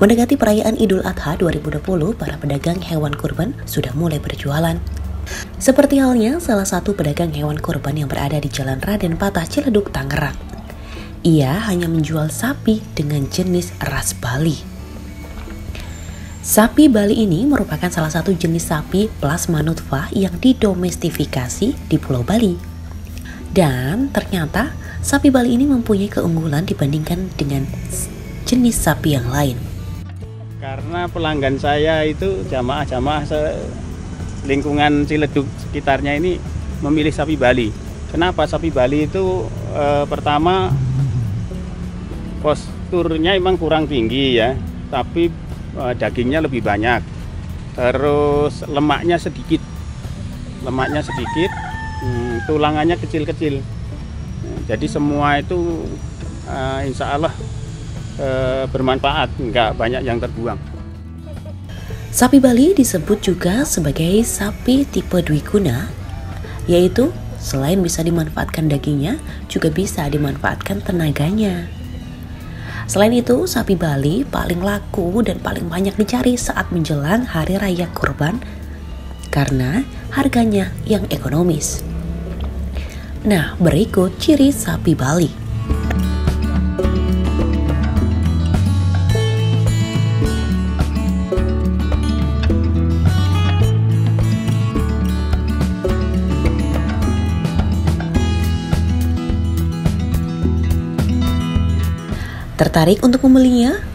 Mendekati perayaan Idul Adha 2020, para pedagang hewan kurban sudah mulai berjualan. Seperti halnya salah satu pedagang hewan kurban yang berada di Jalan Raden Patah, Ciledug, Tangerang. Ia hanya menjual sapi dengan jenis ras Bali. Sapi Bali ini merupakan salah satu jenis sapi plasmanothva yang didomestifikasi di Pulau Bali. Dan ternyata sapi Bali ini mempunyai keunggulan dibandingkan dengan jenis sapi yang lain. Karena pelanggan saya itu jamaah-jamaah lingkungan Ciledug sekitarnya ini memilih sapi Bali. Kenapa sapi Bali itu pertama posturnya memang kurang tinggi ya, tapi dagingnya lebih banyak, terus lemaknya sedikit, tulangannya kecil-kecil. Jadi semua itu insya Allah bermanfaat, nggak banyak yang terbuang. Sapi Bali disebut juga sebagai sapi tipe dwiguna, yaitu selain bisa dimanfaatkan dagingnya, juga bisa dimanfaatkan tenaganya. Selain itu, sapi Bali paling laku dan paling banyak dicari saat menjelang hari raya kurban karena harganya yang ekonomis. Nah, berikut ciri sapi Bali. Tertarik untuk membelinya?